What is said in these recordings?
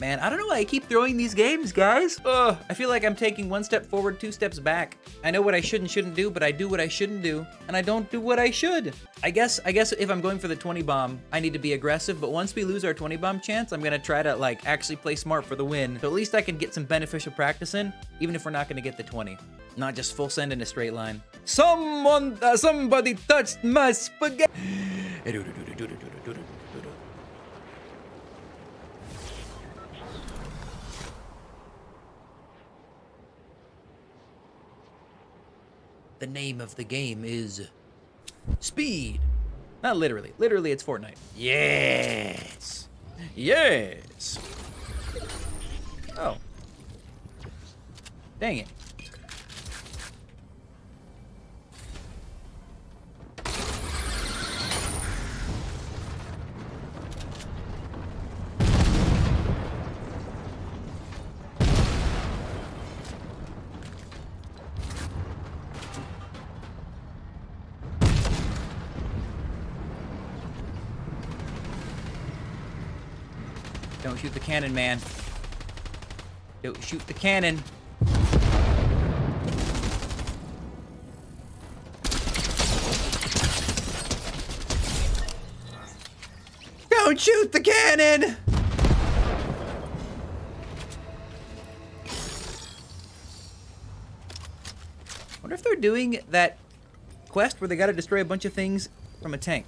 man. I don't know why I keep throwing these games, guys. Ugh, I feel like I'm taking one step forward, two steps back. I know what I should and shouldn't do, but I do what I shouldn't do, and I don't do what I should. I guess if I'm going for the 20 bomb, I need to be aggressive, but once we lose our 20 bomb chance, I'm gonna try to, like, actually play smart for the win. So at least I can get some beneficial practice in, even if we're not gonna get the 20. Not just full send in a straight line. Somebody touched my spaghetti. The name of the game is Speed. Not literally. Literally, it's Fortnite. Yes. Yes. Oh. Dang it. Don't shoot the cannon, man. Don't shoot the cannon. Don't shoot the cannon! Wonder if they're doing that quest where they gotta destroy a bunch of things from a tank.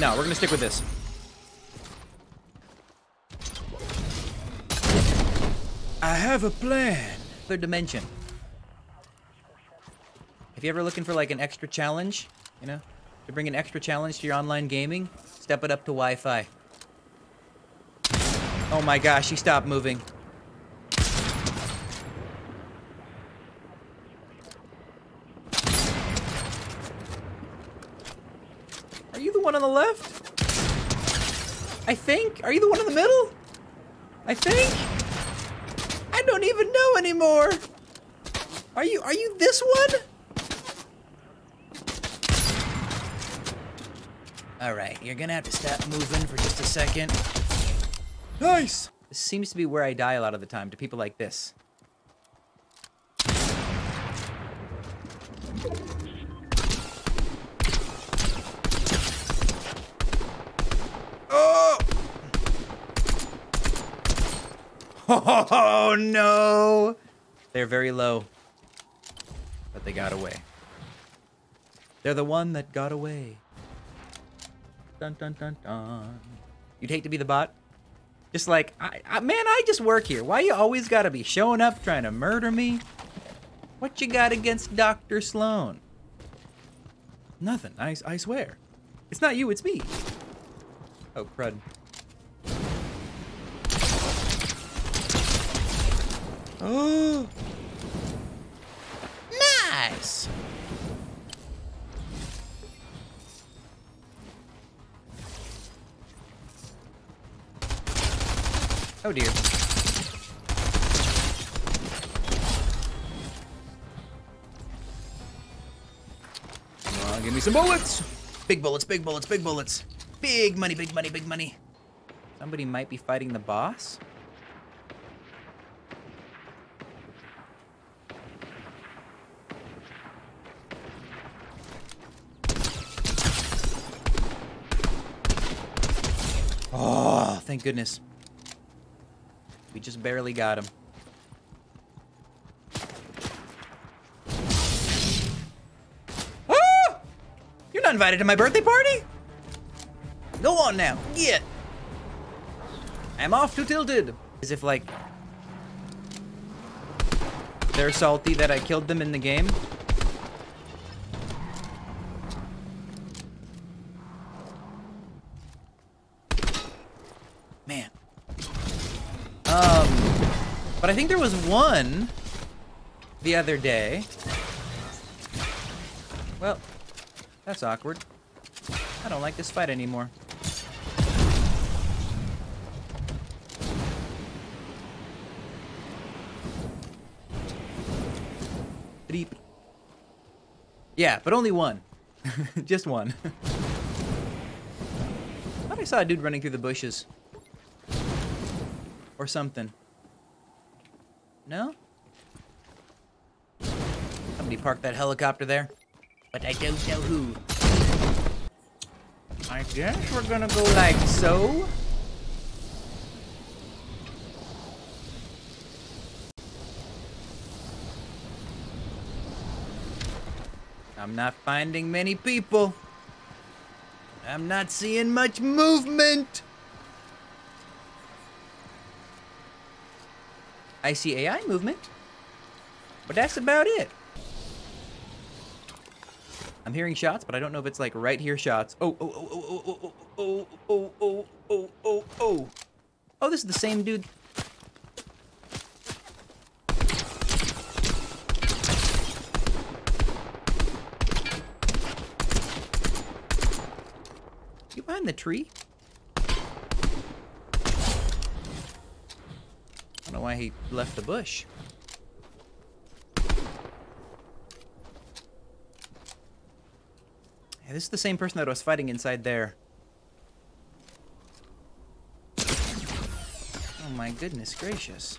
No, we're gonna stick with this. I have a plan. Another dimension. If you're ever looking for like an extra challenge, you know, to bring an extra challenge to your online gaming, step it up to Wi-Fi. Oh my gosh, he stopped moving. One on the left? I think? Are you the one in the middle? I think? I don't even know anymore. Are you this one? All right, you're gonna have to stop moving for just a second. Nice! This seems to be where I die a lot of the time, to people like this. Oh no! They're very low, but they got away. They're the one that got away. Dun dun dun dun. You'd hate to be the bot? Just like, man, I just work here. Why you always gotta be showing up trying to murder me? What you got against Dr. Sloan? Nothing, I swear. It's not you, it's me. Oh, crud. Oh, nice. Oh dear. Come on, give me some bullets. Big bullets, big bullets, big bullets. Big money, big money, big money. Somebody might be fighting the boss. Oh, thank goodness. We just barely got him. Oh! You're not invited to my birthday party? Go on now. Yeah. I'm off to Tilted. As if, like, they're salty that I killed them in the game. Man. But I think there was one the other day. Well, that's awkward. I don't like this fight anymore. Beep. Yeah, but only one. Just one. I thought I saw a dude running through the bushes. Or something. No? Somebody parked that helicopter there. But I don't know who. I guess we're gonna go like so. I'm not finding many people. I'm not seeing much movement. I see AI movement, but that's about it. I'm hearing shots, but I don't know if it's like right here shots. Oh. Oh, this is the same dude. You behind the tree? I don't know why he left the bush. Hey, this is the same person that I was fighting inside there. Oh my goodness gracious.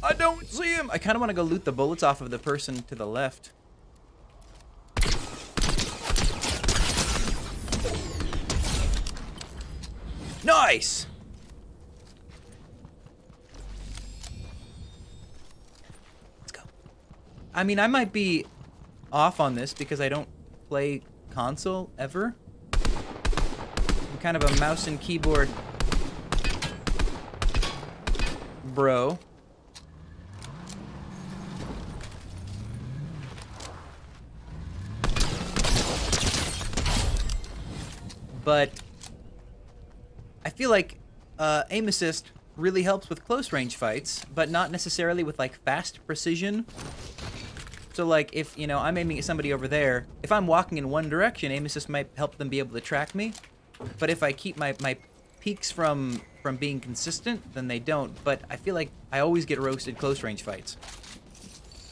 I don't see him! I kind of want to go loot the bullets off of the person to the left. Nice! Let's go. I mean, I might be off on this because I don't play console ever. I'm kind of a mouse and keyboard bro. But I feel like aim assist really helps with close range fights, but not necessarily with like fast precision. So like if, you know, I'm aiming at somebody over there, if I'm walking in one direction, aim assist might help them be able to track me. But if I keep my peaks from being consistent, then they don't. But I feel like I always get roasted close range fights.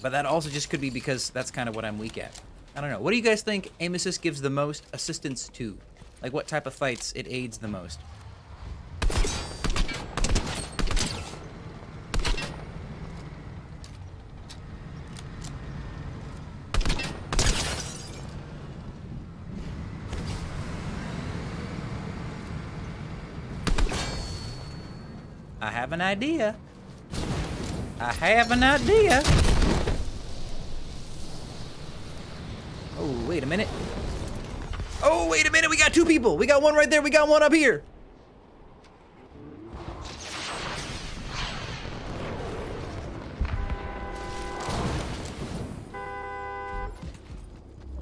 But that also just could be because that's kind of what I'm weak at. I don't know. What do you guys think aim assist gives the most assistance to? Like what type of fights it aids the most? I have an idea. I have an idea. Oh, wait a minute. Oh, wait a minute. We got two people. We got one right there. We got one up here.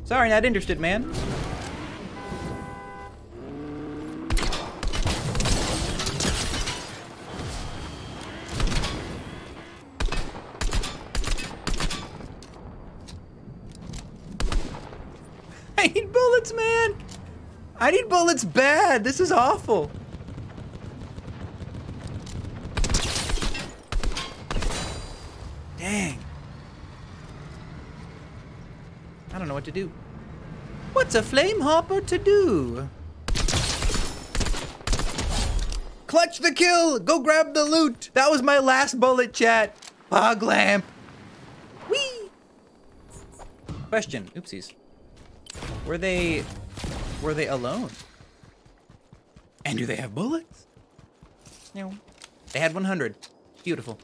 Sorry, not interested, man. Man, I need bullets bad. This is awful. Dang. I don't know what to do. What's a flame hopper to do? Clutch the kill. Go grab the loot. That was my last bullet, chat. Fog lamp. Whee. Question. Oopsies. Were they alone? And do they have bullets? No. They had 100. Beautiful.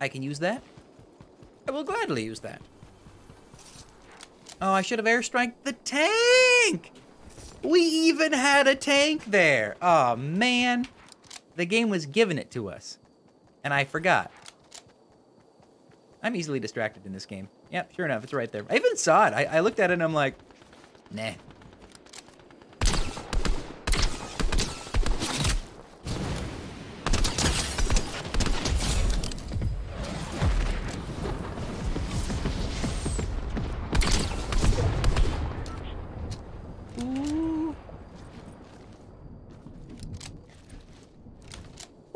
I can use that. I will gladly use that. Oh, I should have airstriked the tank! We even had a tank there! Oh man. The game was giving it to us. And I forgot. I'm easily distracted in this game. Yep, sure enough, it's right there. I even saw it. I looked at it and I'm like, nah.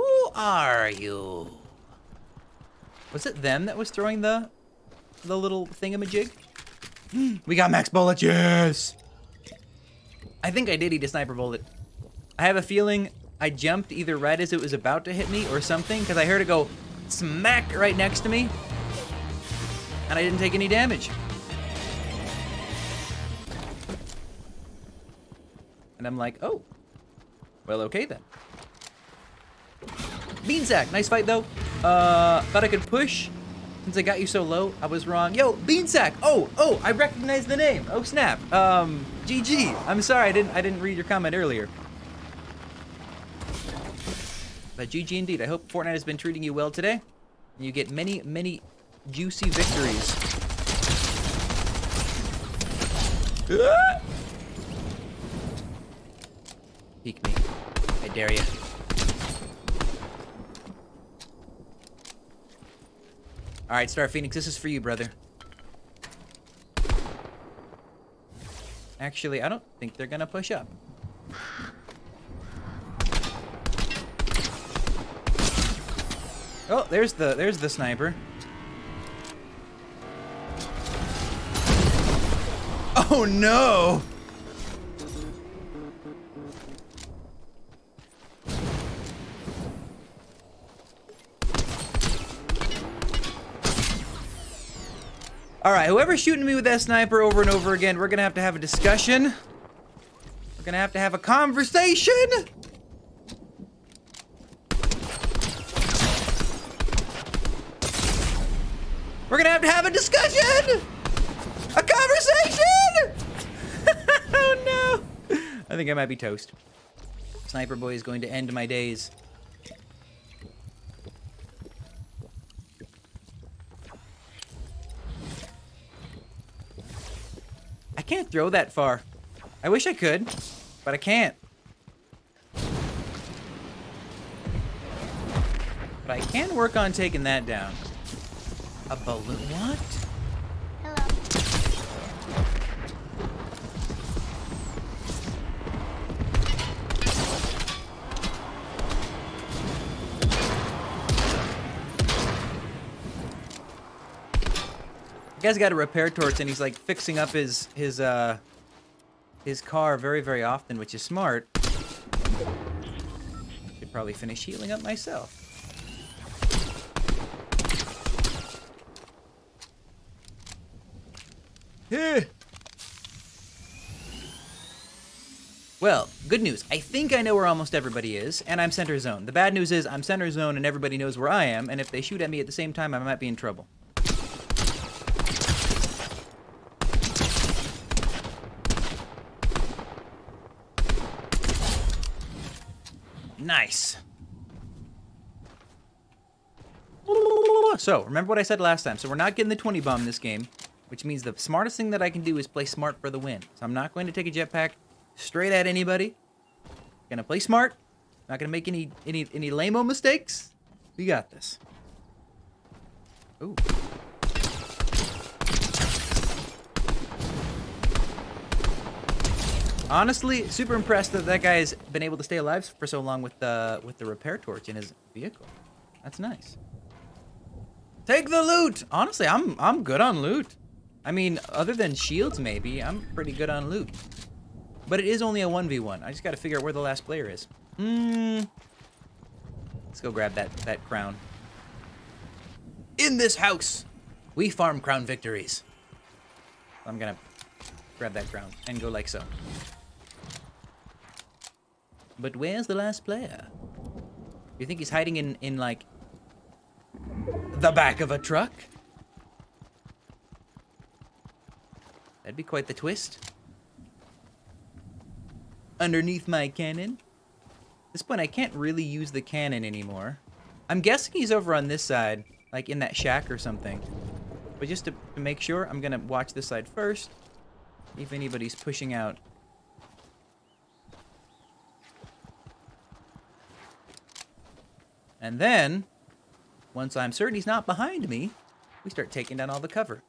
Ooh, are you? Was it them that was throwing the little thingamajig? We got max bullets, yes! I think I did eat a sniper bullet. I have a feeling I jumped either right as it was about to hit me or something, because I heard it go smack right next to me, and I didn't take any damage. And I'm like, oh, well, okay then. Beansack, nice fight though. Thought I could push since I got you so low. I was wrong. Yo, Beansack. Oh, I recognize the name. Oh snap. GG. I'm sorry, I didn't read your comment earlier. But GG indeed. I hope Fortnite has been treating you well today, and you get many, many juicy victories. Peek me. I dare you. All right, Star Phoenix, this is for you, brother. Actually, I don't think they're gonna push up. Oh, there's the sniper. Oh no! All right, whoever's shooting me with that sniper over and over again, we're gonna have to have a discussion. We're gonna have to have a conversation. We're gonna have to have a discussion! A conversation! Oh no! I think I might be toast. Sniper boy is going to end my days. I can't throw that far. I wish I could, but I can't. But I can work on taking that down. A balloon? What? The guy's got a repair torch, and he's like fixing up his car very, very often, which is smart. Should probably finish healing up myself. Well, good news. I think I know where almost everybody is, and I'm center zone. The bad news is I'm center zone and everybody knows where I am, and if they shoot at me at the same time, I might be in trouble. Nice. So, remember what I said last time. So we're not getting the 20 bomb this game, which means the smartest thing that I can do is play smart for the win. So I'm not going to take a jetpack straight at anybody. Gonna play smart. Not gonna make any lame-o mistakes. We got this. Ooh. Honestly, super impressed that that guy's been able to stay alive for so long with the repair torch in his vehicle. That's nice. Take the loot. Honestly, I'm good on loot. I mean, other than shields, maybe, I'm pretty good on loot. But it is only a 1v1. I just gotta figure out where the last player is. Let's go grab that crown. In this house, we farm crown victories. I'm gonna grab that crown and go like so. But where's the last player? You think he's hiding in like, the back of a truck? That'd be quite the twist. Underneath my cannon. At this point, I can't really use the cannon anymore. I'm guessing he's over on this side, like in that shack or something. But just to make sure, I'm gonna watch this side first. See if anybody's pushing out. And then, once I'm certain he's not behind me, we start taking down all the cover.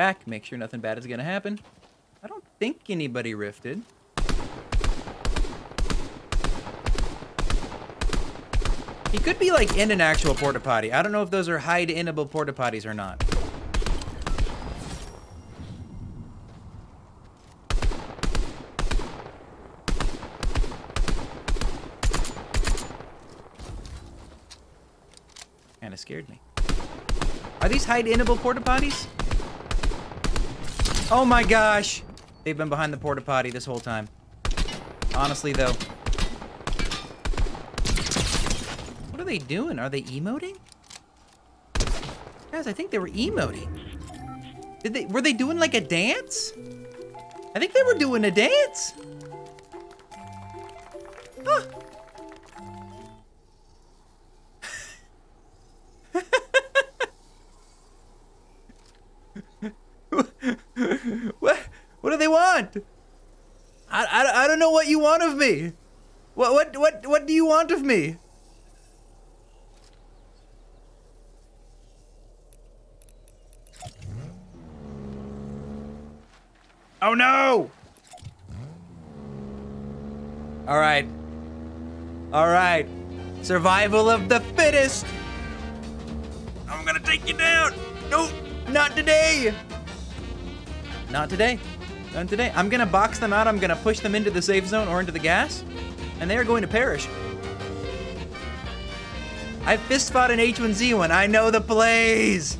back, make sure nothing bad is gonna happen. I don't think anybody rifted. He could be like in an actual porta potty. I don't know if those are hide-inable porta potties or not. Kinda scared me. Are these hide-inable porta potties? Oh my gosh! They've been behind the porta potty this whole time. Honestly though. What are they doing? Are they emoting? Guys, I think they were emoting. Were they doing like a dance? I think they were doing a dance. Huh. What do they want? I don't know what you want of me. What do you want of me? Oh no! All right. All right. Survival of the fittest. I'm gonna take you down. Nope, not today. Not today. Not today. I'm gonna box them out. I'm gonna push them into the safe zone or into the gas, and they are going to perish. I fist fought an H1Z1. I know the plays.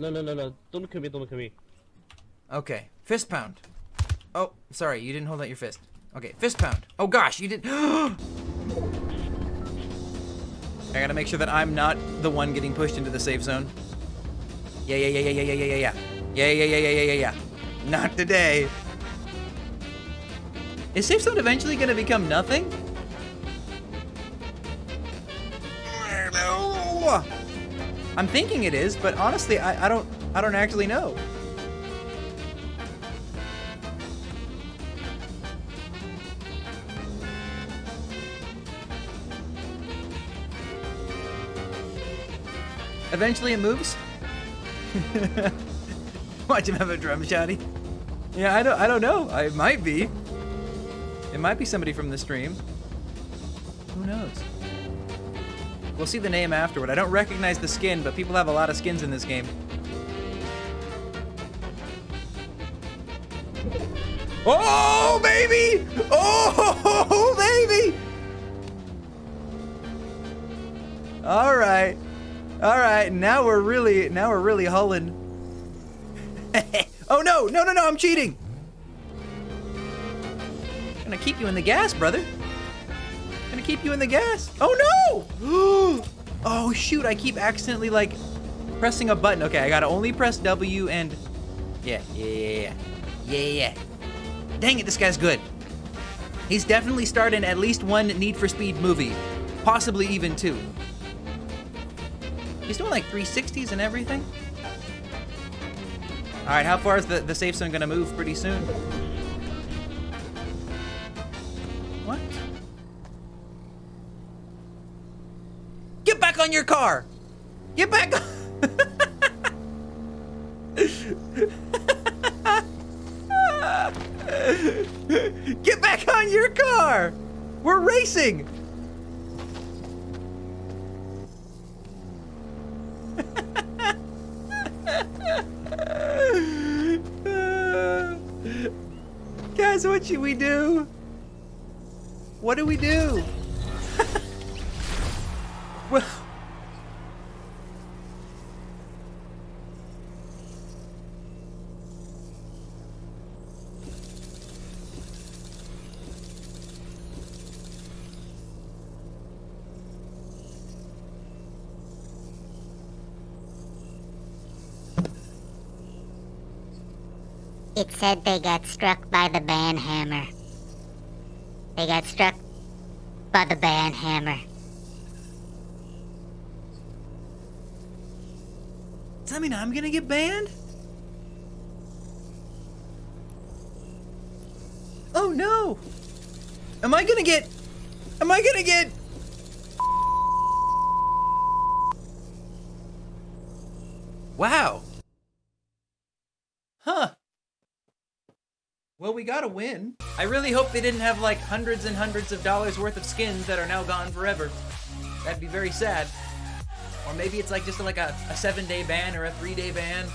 No, no, no, no. Don't look at me. Don't look at me. Okay. Fist pound. Oh, sorry. You didn't hold out your fist. Okay. Fist pound. Oh gosh, you didn't. I gotta make sure that I'm not the one getting pushed into the safe zone. Yeah. Yeah. Not today. Is safe zone eventually gonna become nothing? No. I'm thinking it is, but honestly, I don't actually know. Eventually it moves. Watch him have a drum shotty. Yeah, I don't know. It might be. It might be somebody from the stream. Who knows? We'll see the name afterward. I don't recognize the skin, but people have a lot of skins in this game. Oh, baby! Oh, baby! All right. All right, now we're really hauling. Oh no, no! I'm cheating. I'm gonna keep you in the gas, brother. I'm gonna keep you in the gas. Oh no! Oh shoot! I keep accidentally like pressing a button. Okay, I gotta only press W and yeah. Dang it, this guy's good. He's definitely starting at least one Need for Speed movie, possibly even two. He's doing like 360s and everything. All right, how far is the safe zone gonna move pretty soon? What? Get back on your car! Get back on! Get back on your car! We're racing! Guys, what should we do? What do we do? Well, it said they got struck by the ban hammer. They got struck by the ban hammer. Does that mean I'm gonna get banned? Oh no! Am I gonna get? Wow. Well, we gotta win. I really hope they didn't have like hundreds and hundreds of dollars worth of skins that are now gone forever. That'd be very sad. Or maybe it's like just like a 7-day ban or a 3-day ban.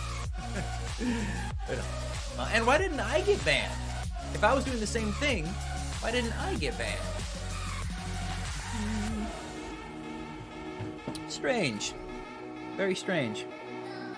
And why didn't I get banned? If I was doing the same thing, why didn't I get banned? Strange. Very strange.